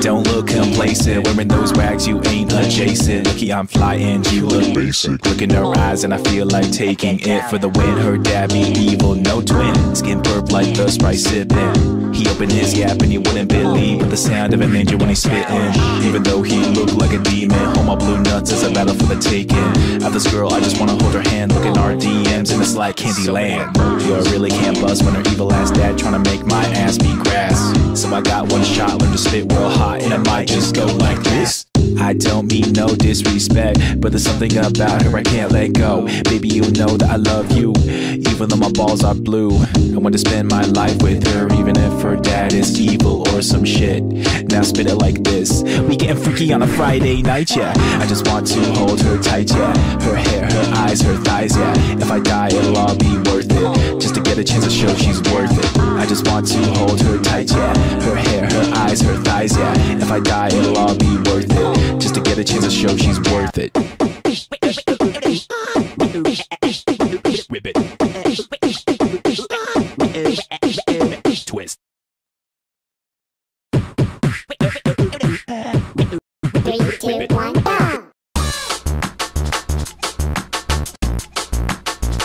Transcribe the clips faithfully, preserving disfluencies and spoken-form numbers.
Don't look complacent, wearing those rags you ain't adjacent. Lucky I'm fly and you look basic. Look in her eyes and I feel like taking it for the win. Her dad be evil, no twin. Skin burp like the Sprite sippin'. He opened his gap and you wouldn't believe but the sound of an angel when he spittin'. Even though he looked like a demon, all my blue nuts is a battle for the taking. Of this girl I just wanna hold her hand. Look in our D Ms and it's like Candy Land. Yo, I really can't bust when her evil ass dad tryna make my ass be grass. So I got one shot, learn to spit real hot, and I might just go like this. I don't mean no disrespect, but there's something about her I can't let go. Baby, you know that I love you, even though my balls are blue. I want to spend my life with her, even if her dad is evil or some shit. Now spit it like this. We getting freaky on a Friday night, yeah. I just want to hold her tight, yeah. Her hair, her eyes, her thighs, yeah. If I die, it'll all be worth it, just to get a chance to show she's worth it. I just want to hold her tight, yeah. Her hair, her eyes, her thighs, yeah. If I die, it'll all be worth it, just to get a chance to show she's worth it. Twist. three, two, one, go!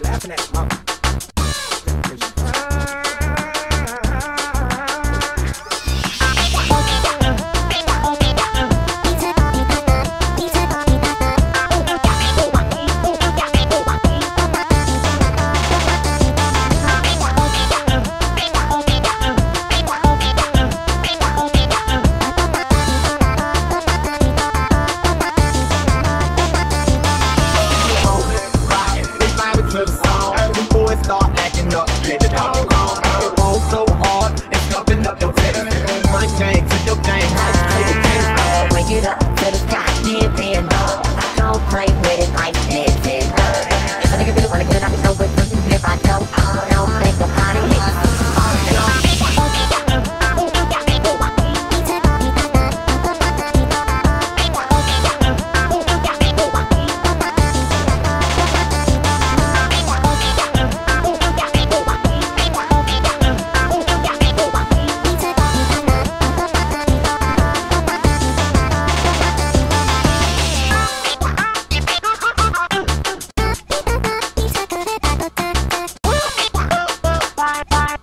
Laughing at mom. Bye.